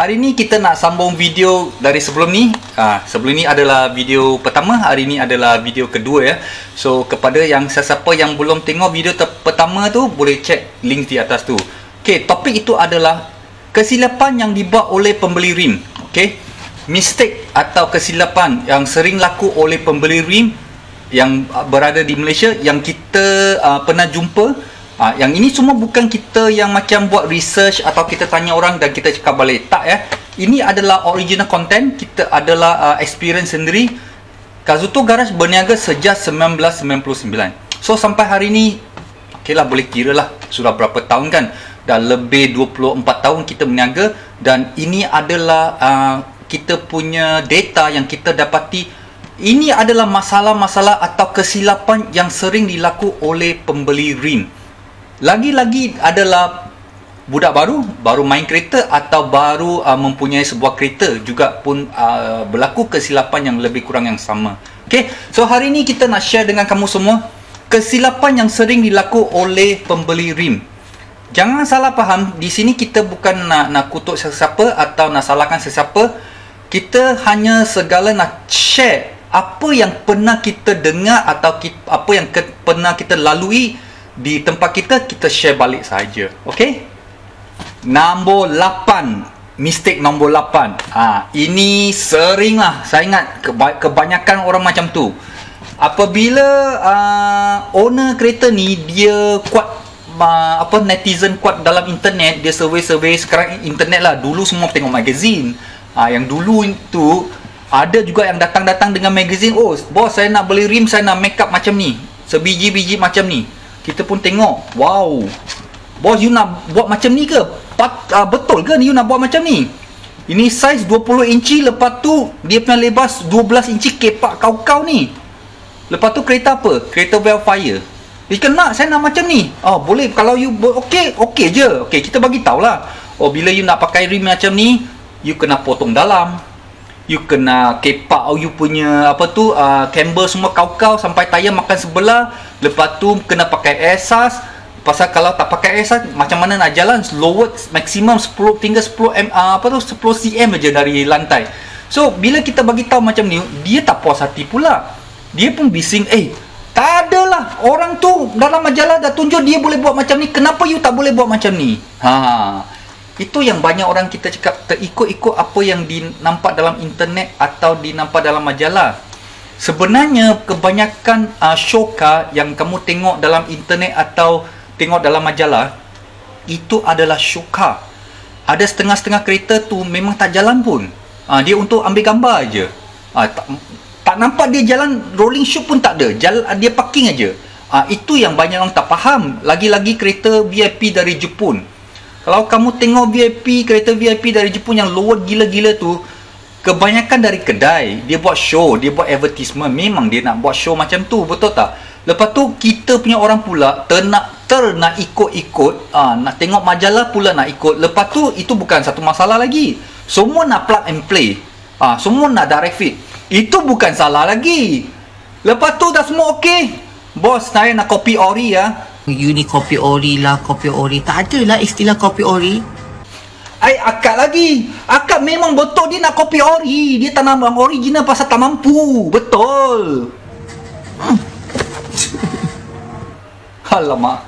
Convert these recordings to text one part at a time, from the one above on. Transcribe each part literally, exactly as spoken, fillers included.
Hari ni kita nak sambung video dari sebelum ni. Ha, sebelum ni adalah video pertama, hari ni adalah video kedua ya. So kepada yang sesiapa yang belum tengok video pertama tu, boleh check link di atas tu. Okay, topik itu adalah kesilapan yang dibuat oleh pembeli rim. Okay, mistake atau kesilapan yang sering laku oleh pembeli rim yang berada di Malaysia yang kita uh, pernah jumpa. Ha, yang ini semua bukan kita yang macam buat research atau kita tanya orang dan kita cakap balik. Tak ya. Ini adalah original content. Kita adalah uh, experience sendiri. Kazuto Garage berniaga sejak seribu sembilan ratus sembilan puluh sembilan. So sampai hari ni, okay lah, boleh kira lah sudah berapa tahun kan. Dah lebih dua puluh empat tahun kita berniaga. Dan ini adalah uh, kita punya data yang kita dapati. Ini adalah masalah-masalah atau kesilapan yang sering dilaku oleh pembeli rim. Lagi-lagi adalah budak baru, baru main kereta atau baru uh, mempunyai sebuah kereta juga pun uh, berlaku kesilapan yang lebih kurang yang sama. Okay, so hari ni kita nak share dengan kamu semua kesilapan yang sering dilaku oleh pembeli rim. Jangan salah faham, di sini kita bukan nak, nak kutuk sesiapa atau nak salahkan sesiapa. Kita hanya segala nak share apa yang pernah kita dengar atau kita, apa yang ke, pernah kita lalui. Di tempat kita, kita share balik saja. Okay, nombor lapan, mistake nombor lapan. Ha, ini sering lah, saya ingat kebanyakan orang macam tu. Apabila uh, owner kereta ni dia kuat, uh, apa, netizen kuat dalam internet, dia survey-survey. Sekarang internet lah, dulu semua tengok magazine. Ha, yang dulu itu ada juga yang datang-datang dengan magazine. Oh bos, saya nak beli rim, saya nak make up macam ni, sebiji-biji macam ni. Kita pun tengok, wow, bos, you nak buat macam ni ke? Pat, uh, betul ke you nak buat macam ni? Ini saiz dua puluh inci, lepas tu dia punya lebar dua belas inci, kepak kau-kau ni. Lepas tu kereta apa? Kereta Vellfire. You nak, saya nak macam ni. Oh boleh, kalau you okey, okey je. Okey, kita bagi tahulah. Oh, bila you nak pakai rim macam ni, you kena potong dalam. You kena kepak you punya apa tu, uh, camber semua kau-kau sampai tayar makan sebelah. Lepas tu kena pakai esas. Pasal kalau tak pakai esas, macam mana nak jalan? Lowest maksimum sepuluh hingga sepuluh uh, apa tu, sepuluh sentimeter aja dari lantai. So bila kita bagi tahu macam ni, dia tak puas hati pula. Dia pun bising, eh tak adalah, orang tu dalam majalah dah tunjuk dia boleh buat macam ni, kenapa you tak boleh buat macam ni? Haa, itu yang banyak orang kita cakap terikut-ikut apa yang dinampak dalam internet atau dinampak dalam majalah. Sebenarnya kebanyakan uh, showcar yang kamu tengok dalam internet atau tengok dalam majalah, itu adalah showcar. Ada setengah-setengah kereta tu memang tak jalan pun. Uh, dia untuk ambil gambar aja. Uh, tak, tak nampak dia jalan, rolling shoot pun tak ada. Jalan, dia parking aja. Uh, itu yang banyak orang tak faham. Lagi-lagi kereta V I P dari Jepun. Kalau kamu tengok V I P, kereta V I P dari Jepun yang lower gila-gila tu, kebanyakan dari kedai. Dia buat show, dia buat advertisement. Memang dia nak buat show macam tu, betul tak? Lepas tu kita punya orang pula ternak, ter nak ikut-ikut, ha, nak tengok majalah pula nak ikut. Lepas tu itu bukan satu masalah lagi. Semua nak plug and play, ha, semua nak direct fit. Itu bukan salah lagi. Lepas tu dah semua okey, bos saya nak copy ori ya. You ni kopi ori lah, kopi ori. Tak ada lah istilah kopi ori. Ay, akak lagi. Akak memang betul dia nak kopi ori. Dia tak nak original pasal tak mampu. Betul. Hmm. Alamak.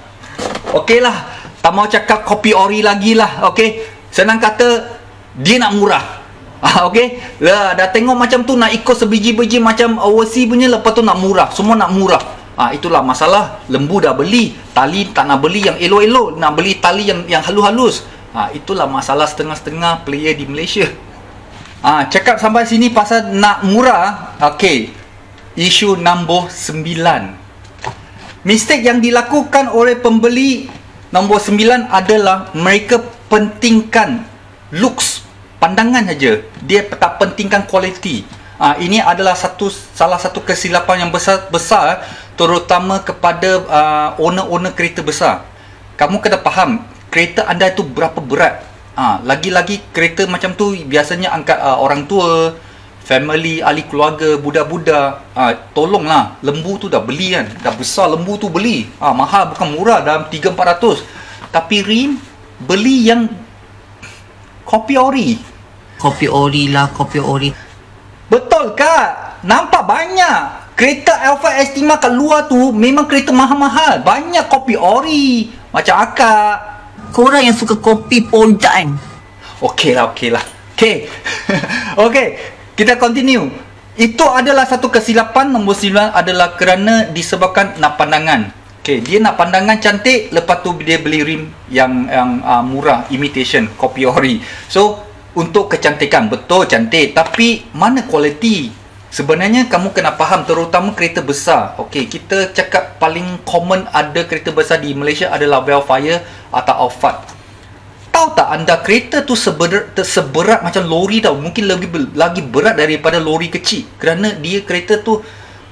Okey lah, tak mau cakap kopi ori lagi lah. Okey, senang kata dia nak murah. Okey, lah, dah tengok macam tu nak ikut sebiji-biji macam overseas punya. Lepas tu nak murah, semua nak murah. Ha, itulah masalah. Lembu dah beli, tali tak nak beli yang elok-elok, nak beli tali yang yang halus-halus. Ha, itulah masalah setengah-setengah player di Malaysia. Ha, cakap sampai sini pasal nak murah. Okey, isu nombor sembilan. Mistake yang dilakukan oleh pembeli nombor sembilan adalah mereka pentingkan looks, pandangan saja. Dia tak pentingkan kualiti. Ha, ini adalah satu salah satu kesilapan yang besar-besar, terutama kepada uh, owner-owner kereta besar. Kamu kena faham kereta anda itu berapa berat. Lagi-lagi ha, kereta macam tu biasanya angkat uh, orang tua, family, ahli keluarga, budak-budak. Ha, tolonglah, lembu tu dah beli kan, dah besar lembu tu beli. Ha, mahal bukan murah, dalam tiga empat ratus. Tapi rim beli yang kopi ori. kopi ori lah, kopi ori. Betul Kak, nampak banyak kereta Alphard Estima kat luar tu memang kereta mahal-mahal, banyak kopi ori. Macam akak, korang yang suka kopi pondan. Okey lah, okey lah. Okey. Okey, kita continue. Itu adalah satu kesilapan. Nombor sembilan adalah kerana disebabkan nak pandangan. Okay, dia nak pandangan cantik, lepas tu dia beli rim yang yang uh, murah, imitation, kopi ori. So, untuk kecantikan, betul cantik, tapi mana kualiti? Sebenarnya kamu kena faham, terutama kereta besar. Okey, kita cakap paling common ada kereta besar di Malaysia adalah Vellfire atau Alphard. Tahu tak anda, kereta tu seberat, seberat macam lori tau, mungkin lagi lagi berat daripada lori kecil. Kerana dia kereta tu,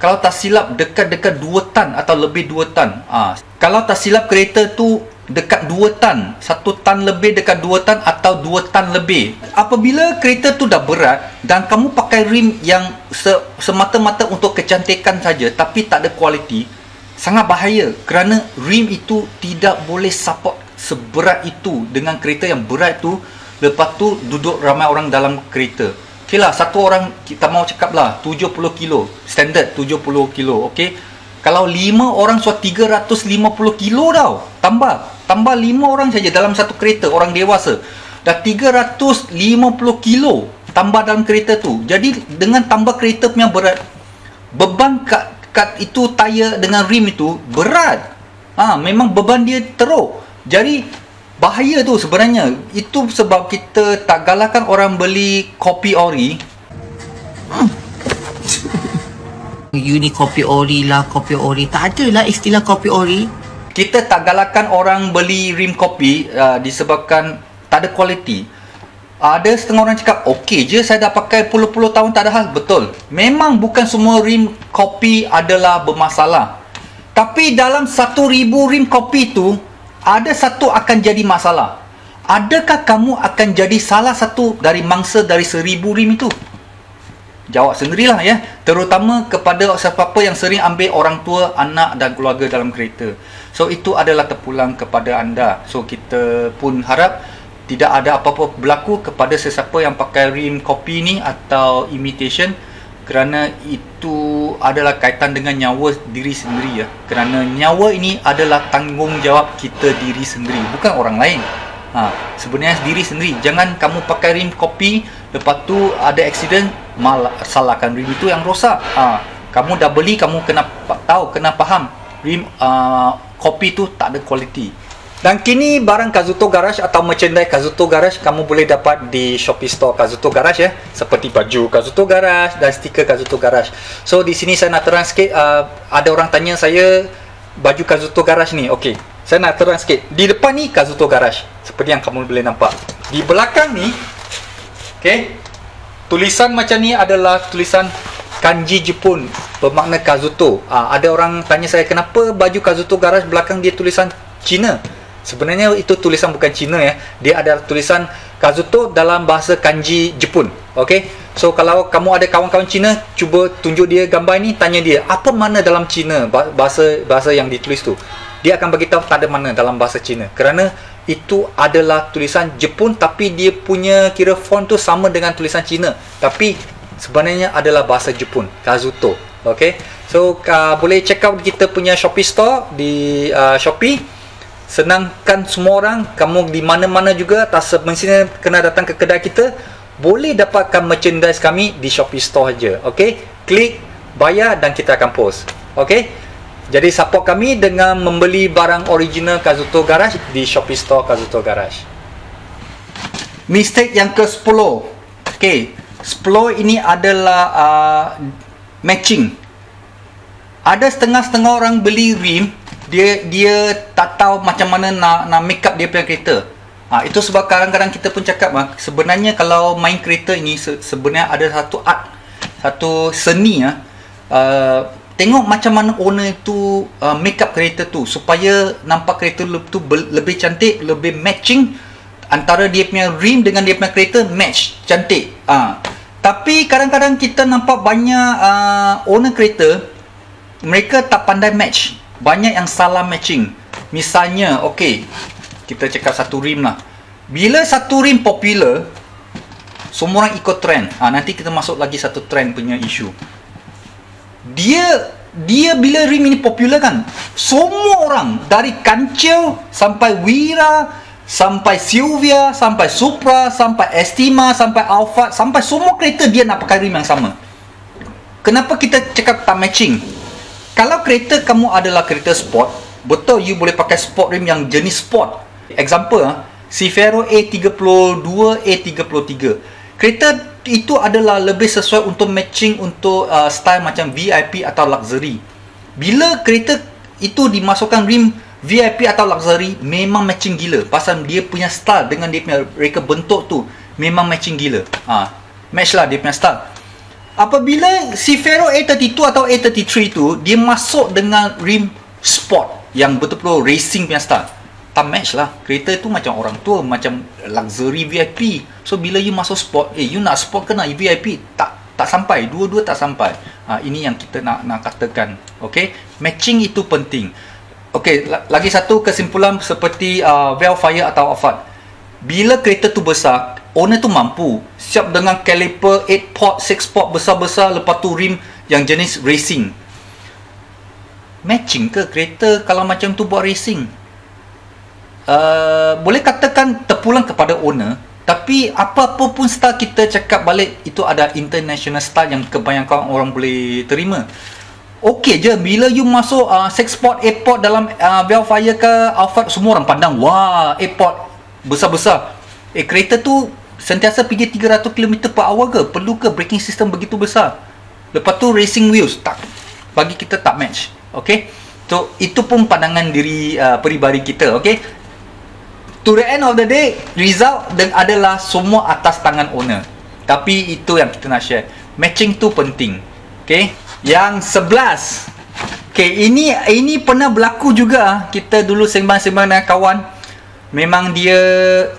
kalau tak silap dekat-dekat dua tan atau lebih dua tan. Ha. Kalau tak silap kereta tu dekat dua tan. satu tan lebih, dekat dua tan atau dua tan lebih. Apabila kereta tu dah berat dan kamu pakai rim yang se semata-mata untuk kecantikan saja tapi tak ada kualiti, sangat bahaya kerana rim itu tidak boleh support seberat itu dengan kereta yang berat tu. Lepas tu duduk ramai orang dalam kereta. Okey lah, satu orang kita mau cakap lah tujuh puluh kilo, standard tujuh puluh kilo. Okey, kalau lima orang suat tiga ratus lima puluh kilo tau. Tambah Tambah lima orang saja dalam satu kereta, orang dewasa dah tiga ratus lima puluh kilo tambah dalam kereta tu. Jadi dengan tambah kereta punya berat, beban kat, kat itu tayar dengan rim itu berat. Ha, memang beban dia teruk. Jadi bahaya tu sebenarnya. Itu sebab kita tak galakkan orang beli kopi ori. You ni kopi ori lah, kopi ori. Tak ada lah istilah kopi ori. Kita tak galakkan orang beli rim kopi uh, disebabkan tak ada kualiti. Uh, ada setengah orang cakap, okey je saya dah pakai puluh-puluh tahun tak ada hal. Betul. Memang bukan semua rim kopi adalah bermasalah. Tapi dalam satu ribu rim kopi tu, ada satu akan jadi masalah. Adakah kamu akan jadi salah satu dari mangsa dari seribu rim itu? Jawab sendirilah ya. Terutama kepada siapa-siapa yang sering ambil orang tua, anak dan keluarga dalam kereta. So itu adalah terpulang kepada anda. So kita pun harap tidak ada apa-apa berlaku kepada sesiapa yang pakai rim kopi ni atau imitation, kerana itu adalah kaitan dengan nyawa diri sendiri ya. Kerana nyawa ini adalah tanggungjawab kita diri sendiri, bukan orang lain. Ha, sebenarnya diri sendiri. Jangan kamu pakai rim kopi, lepas tu ada aksiden, malah salahkan rim itu yang rosak. Ha, kamu dah beli, kamu kena tahu, kena faham rim uh, kopi tu tak ada kualiti. Dan kini barang Kazuto Garage atau merchandise Kazuto Garage kamu boleh dapat di Shopee Store Kazuto Garage ya, seperti baju Kazuto Garage dan stiker Kazuto Garage. So di sini saya nak terang sikit, uh, ada orang tanya saya baju Kazuto Garage ni. Okey, saya nak terang sikit. Di depan ni Kazuto Garage seperti yang kamu boleh nampak. Di belakang ni, okey, tulisan macam ni adalah tulisan kanji Jepun bermakna Kazuto. Uh, ada orang tanya saya kenapa baju Kazuto Garage belakang dia tulisan Cina. Sebenarnya itu tulisan bukan Cina ya. Dia adalah tulisan Kazuto dalam bahasa kanji Jepun. Okey. So kalau kamu ada kawan-kawan Cina, cuba tunjuk dia gambar ni, tanya dia apa mana dalam Cina bahasa bahasa yang ditulis tu. Dia akan bagi tahu tak ada mana dalam bahasa Cina. Kerana itu adalah tulisan Jepun tapi dia punya kira font tu sama dengan tulisan Cina. Tapi sebenarnya adalah bahasa Jepun, Kazuto. Okey. So uh, boleh check out kita punya Shopee store di uh, Shopee. Senangkan semua orang, kamu di mana-mana juga, tak semestinya kena datang ke kedai kita. Boleh dapatkan merchandise kami di Shopee Store aja. Okey, klik bayar dan kita akan post. Okey, jadi support kami dengan membeli barang original Kazuto Garage di Shopee Store Kazuto Garage. Mistake yang ke sepuluh. Okey, sepuluh ini adalah uh, matching. Ada setengah-setengah orang beli rim, dia dia tak tahu macam mana nak, nak make up dia punya kereta. Ha, itu sebab kadang-kadang kita pun cakap ah, sebenarnya kalau main kereta ini se sebenarnya ada satu art, satu seni ah. Uh, tengok macam mana owner itu uh, make up kereta tu supaya nampak kereta tu lebih cantik, lebih matching antara dia punya rim dengan dia punya kereta, match, cantik. Ha. Tapi kadang-kadang kita nampak banyak uh, owner kereta mereka tak pandai match. Banyak yang salah matching. Misalnya, okey, kita cakap satu rim lah. Bila satu rim popular, Semua orang ikut trend. Ah, nanti kita masuk lagi satu trend punya isu. Dia dia bila rim ini popular kan, semua orang dari kancil sampai wira sampai Silvia sampai Supra sampai Estima sampai Alphard sampai semua kereta dia nak pakai rim yang sama. Kenapa kita cakap tak matching? Kalau kereta kamu adalah kereta sport, betul you boleh pakai sport rim yang jenis sport. Example, Cefiro E tiga dua, E tiga tiga. Kereta itu adalah lebih sesuai untuk matching untuk uh, style macam V I P atau luxury. Bila kereta itu dimasukkan rim V I P atau luxury, memang matching gila. Pasal dia punya style dengan dia punya reka bentuk tu, memang matching gila. Ha, match lah dia punya style. Apabila Cefiro A tiga dua atau A tiga tiga tu, dia masuk dengan rim sport yang betul-betul racing punya style, tak match lah. Kereta tu macam orang tua, macam luxury V I P. So bila you masuk sport, eh you nak sport ke nak V I P? Tak, tak sampai. Dua-dua tak sampai. Ha, ini yang kita nak nak katakan. Okay, matching itu penting. Okay, lagi satu kesimpulan seperti uh, Vellfire atau Alphard. Bila kereta tu besar, owner tu mampu siap dengan caliper eight port, six port besar-besar, lepas tu rim yang jenis racing. Matching ke kereta kalau macam tu buat racing? Uh, boleh katakan terpulang kepada owner, tapi apa-apa pun style kita cakap balik itu ada international style yang kebanyakan orang boleh terima. Okey je bila you masuk uh, six port, eight port dalam uh, Vellfire ke Alphard, semua orang pandang wah eight port besar-besar. Eh kereta tu sentiasa pergi tiga ratus kilometer per hour ke? Perlu ke braking system begitu besar? Lepas tu racing wheels, tak, bagi kita tak match. Okey, so itu pun pandangan diri uh, peribadi kita. Okey, to the end of the day, result dan adalah semua atas tangan owner. Tapi itu yang kita nak share. Matching tu penting. Okay, yang sebelas. Okay, ini ini pernah berlaku juga. Kita dulu sembang-sembang dengan kawan. Memang dia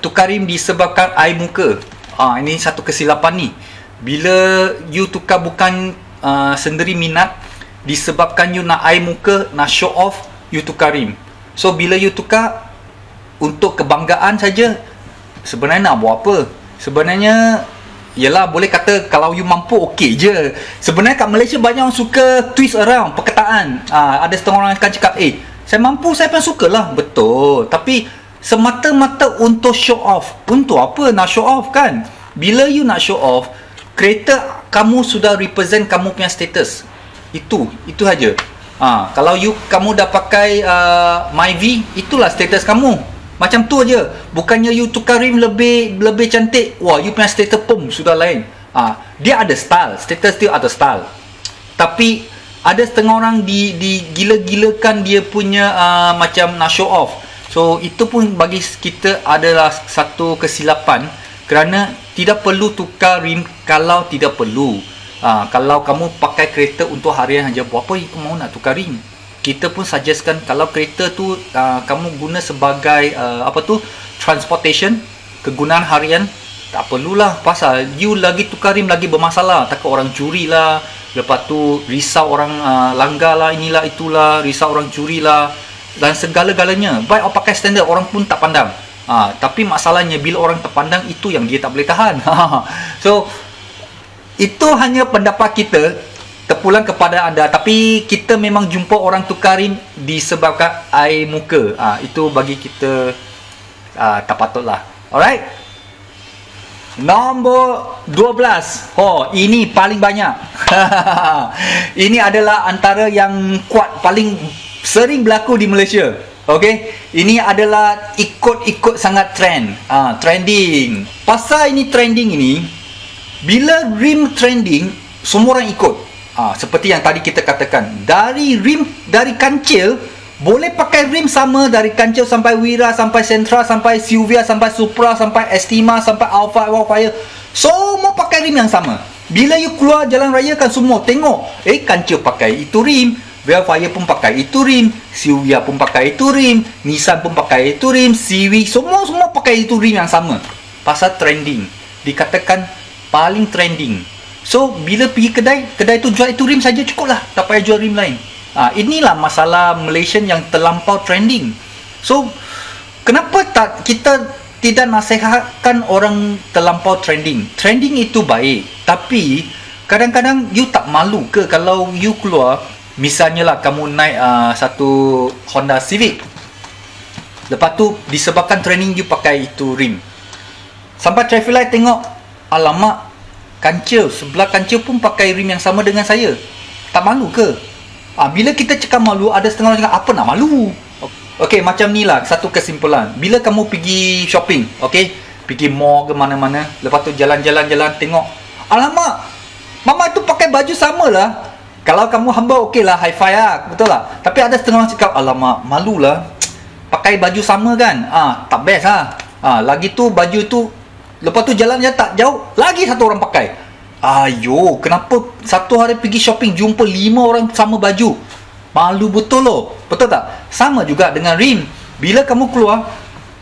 tukar rim disebabkan air muka. Ah, ini satu kesilapan ni. Bila you tukar bukan uh, sendiri minat, disebabkan you nak air muka, nak show off, you tukar rim. So bila you tukar untuk kebanggaan saja, sebenarnya nak buat apa? Sebenarnya yalah, boleh kata kalau you mampu okey je. Sebenarnya kat Malaysia banyak orang suka twist around perkataan. Aa, ada setengah orang akan cakap, "Eh, saya mampu, saya pun sukalah." Betul. Tapi semata-mata untuk show off. Untuk apa nak show off kan? Bila you nak show off, kereta kamu sudah represent kamu punya status. Itu, itu saja. Ah, kalau you kamu dah pakai uh, MyV, itulah status kamu. Macam tu aje. Bukannya you tukar rim lebih lebih cantik, wah you punya status pun sudah lain. Ah, dia ada style, status dia ada style. Tapi ada setengah orang di digila-gilakan dia punya uh, macam nak show off. So itu pun bagi kita adalah satu kesilapan, kerana tidak perlu tukar rim kalau tidak perlu. Ah, kalau kamu pakai kereta untuk harian saja, buat apa you mau nak tukar rim? Kita pun suggestkan kalau kereta tu uh, kamu guna sebagai uh, apa tu transportation, kegunaan harian, tak perlulah. Pasal you lagi tukar rim lagi bermasalah, takut orang curi lah, lepas tu risau orang uh, langgar lah, inilah itulah, risau orang curi lah dan segala-galanya. Baik awak pakai standard, orang pun tak pandang. Uh, tapi masalahnya bila orang terpandang, itu yang dia tak boleh tahan. So itu hanya pendapat kita, terpulang kepada anda. Tapi kita memang jumpa orang tukar rim disebabkan air muka. Ha, itu bagi kita ha, tak patutlah. Alright, nombor dua belas. Oh, ini paling banyak. Ini adalah antara yang kuat, paling sering berlaku di Malaysia. Okay, ini adalah ikut-ikut sangat trend. Ha, trending. Pasal ini trending ini, bila rim trending, semua orang ikut. Ha, seperti yang tadi kita katakan, dari rim, dari kancil, boleh pakai rim sama dari kancil sampai wira, sampai sentra, sampai Silvia, sampai Supra, sampai Estima, sampai Alphard, Vellfire. Semua pakai rim yang sama. Bila you keluar jalan raya kan, semua tengok, eh kancil pakai itu rim, Vellfire pun pakai itu rim, Silvia pun pakai itu rim, Nissan pun pakai itu rim, Civic, semua-semua pakai itu rim yang sama. Pasal trending, dikatakan paling trending. So, bila pergi kedai, kedai tu jual itu rim saja cukup lah, tak payah jual rim lain. Ha, inilah masalah Malaysian yang terlampau trending. So, kenapa tak kita tidak nasihatkan orang terlampau trending. Trending itu baik, tapi kadang-kadang you tak malu ke kalau you keluar, misalnya lah kamu naik uh, satu Honda Civic, lepas tu disebabkan trending you pakai itu rim, sampai traffic light tengok, alamak, kancil sebelah kancil pun pakai rim yang sama dengan saya, tak malu ke? Ah, bila kita cakap malu, ada setengah orang cakap apa nak malu. Okey, macam ni lah satu kesimpulan. Bila kamu pergi shopping, okey, pergi mall ke mana-mana, lepas tu jalan-jalan-jalan tengok, alamak, mama tu pakai baju sama lah. Kalau kamu hamba okey lah, high five lah, betul lah. Tapi ada setengah orang cakap, alamak, malu lah, pakai baju sama kan, ah, tak best lah. Ah, lagi tu baju tu, lepas tu jalannya tak jauh, lagi satu orang pakai. Ayo, kenapa satu hari pergi shopping jumpa lima orang sama baju? Malu betul loh, betul tak? Sama juga dengan rim. Bila kamu keluar,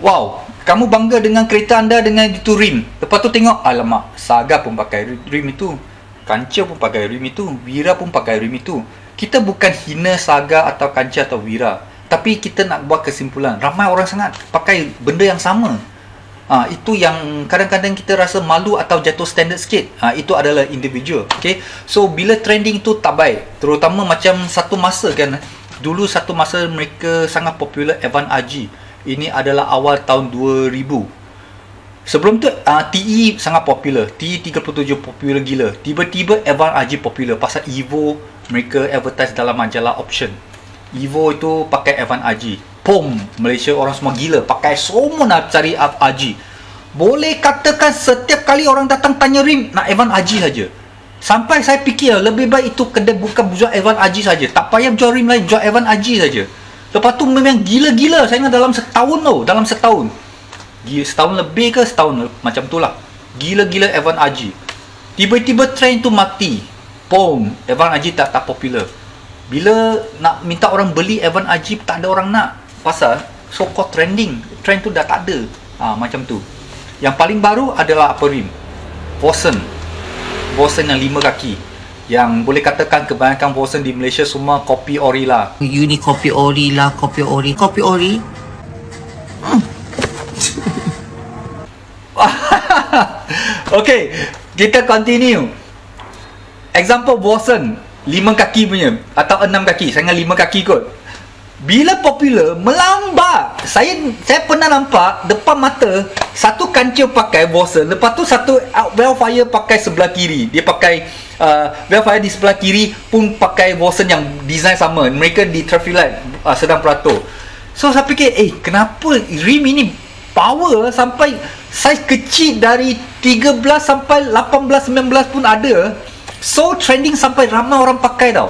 wow, kamu bangga dengan kereta anda dengan itu rim. Lepas tu tengok, alamak, Saga pun pakai rim itu, Kanca pun pakai rim itu, Wira pun pakai rim itu. Kita bukan hina Saga atau Kanca atau Wira, tapi kita nak buat kesimpulan. Ramai orang sangat pakai benda yang sama. Ha, itu yang kadang-kadang kita rasa malu atau jatuh standard sikit. Ha, itu adalah individual. Okay? So, bila trending tu tak baik. Terutama macam satu masa kan. Dulu satu masa mereka sangat popular Evan R G. Ini adalah awal tahun dua ribu. Sebelum tu uh, T E sangat popular, T E tiga puluh tujuh popular gila. Tiba-tiba Evan R G popular pasal Evo. Mereka advertise dalam majalah Option. Evo itu pakai Evan R G. Pom, Malaysia orang semua gila pakai, semua nak cari R G. Boleh katakan setiap kali orang datang tanya rim, nak Evan R G saja. Sampai saya fikir lebih baik itu kedai buka jual Evan R G saja, tak payah jual rim lain, jual Evan R G saja. Lepas tu memang gila-gila. Saya ingat dalam setahun tau, dalam setahun gila, setahun lebih ke setahun, macam tu lah, gila-gila Evan R G. Tiba-tiba trend tu mati, boom, Evan R G tak tak popular. Bila nak minta orang beli Evan R G, tak ada orang nak, pasal so called trending, trend tu dah tak ada. Ha, macam tu. Yang paling baru adalah apa rim, Boston. Boston yang lima kaki, yang boleh katakan kebanyakan Boston di Malaysia semua kopi ori lah. You ni kopi ori lah, kopi ori, kopi ori. hmm. Okay, kita continue. Example Boston, lima kaki punya atau enam kaki, saya ingat lima kaki kot. Bila popular, melambat. Saya saya pernah nampak depan mata, satu kancil pakai Boston, lepas tu satu Vellfire pakai sebelah kiri. Dia pakai uh, Vellfire di sebelah kiri pun pakai Boston yang design sama. Mereka di traffic light uh, Sedang Peratur. So saya fikir, eh, kenapa rim ini power sampai saiz kecil dari tiga belas sampai lapan belas, sembilan belas pun ada. So trending sampai ramai orang pakai tau.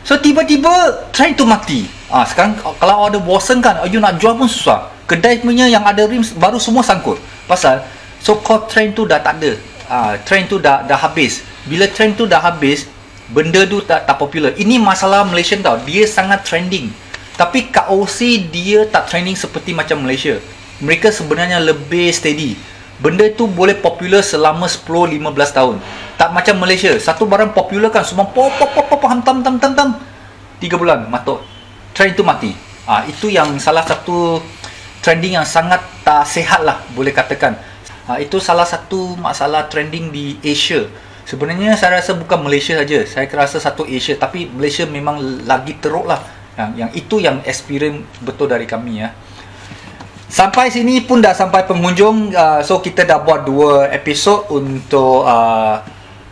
So tiba-tiba trend tu mati. Ah, sekarang kalau ada Boston kan, you nak jual pun susah. Kedai punya yang ada rim baru semua sangkut. Pasal so called trend tu dah tak ada. Ah, trend tu dah dah habis. Bila trend tu dah habis, benda tu tak tak popular. Ini masalah Malaysia tau. Dia sangat trending. Tapi kat O C dia tak trending seperti macam Malaysia. Mereka sebenarnya lebih steady. Benda tu boleh popular selama sepuluh lima belas tahun. Tak macam Malaysia, satu barang popular kan semua pop pop pop pop hantam tam tam tam. tiga bulan matok, trend tu mati. Ah, ha, itu yang salah satu trending yang sangat tak sihat lah boleh katakan. Ha, itu salah satu masalah trending di Asia. Sebenarnya saya rasa bukan Malaysia saja. Saya rasa satu Asia, tapi Malaysia memang lagi teruk lah. Yang, yang itu yang experience betul dari kami ya. Sampai sini pun dah sampai penghujung. uh, So kita dah buat dua episod untuk uh,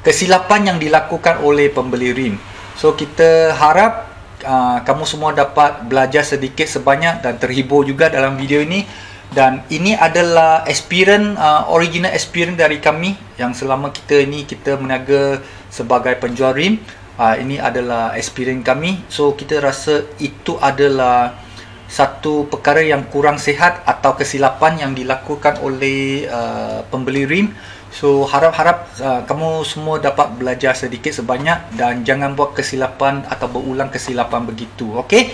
kesilapan yang dilakukan oleh pembeli rim. So kita harap uh, kamu semua dapat belajar sedikit sebanyak dan terhibur juga dalam video ini. Dan ini adalah experience, uh, original experience dari kami yang selama kita ini kita meniaga sebagai penjual rim. uh, Ini adalah experience kami. So kita rasa itu adalah satu perkara yang kurang sihat atau kesilapan yang dilakukan oleh uh, pembeli rim. So harap-harap uh, kamu semua dapat belajar sedikit sebanyak dan jangan buat kesilapan atau berulang kesilapan begitu. Okey.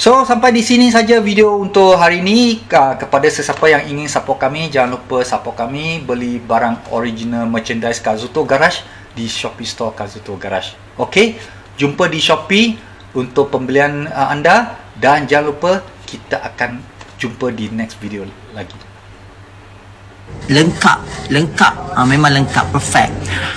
So sampai di sini saja video untuk hari ini. Uh, kepada sesiapa yang ingin support kami, jangan lupa support kami beli barang original merchandise Kazuto Garage di Shopee Store Kazuto Garage. Okey. Jumpa di Shopee untuk pembelian uh, anda. Dan jangan lupa, kita akan jumpa di next video lagi. Lengkap, lengkap. Ha, memang lengkap, perfect.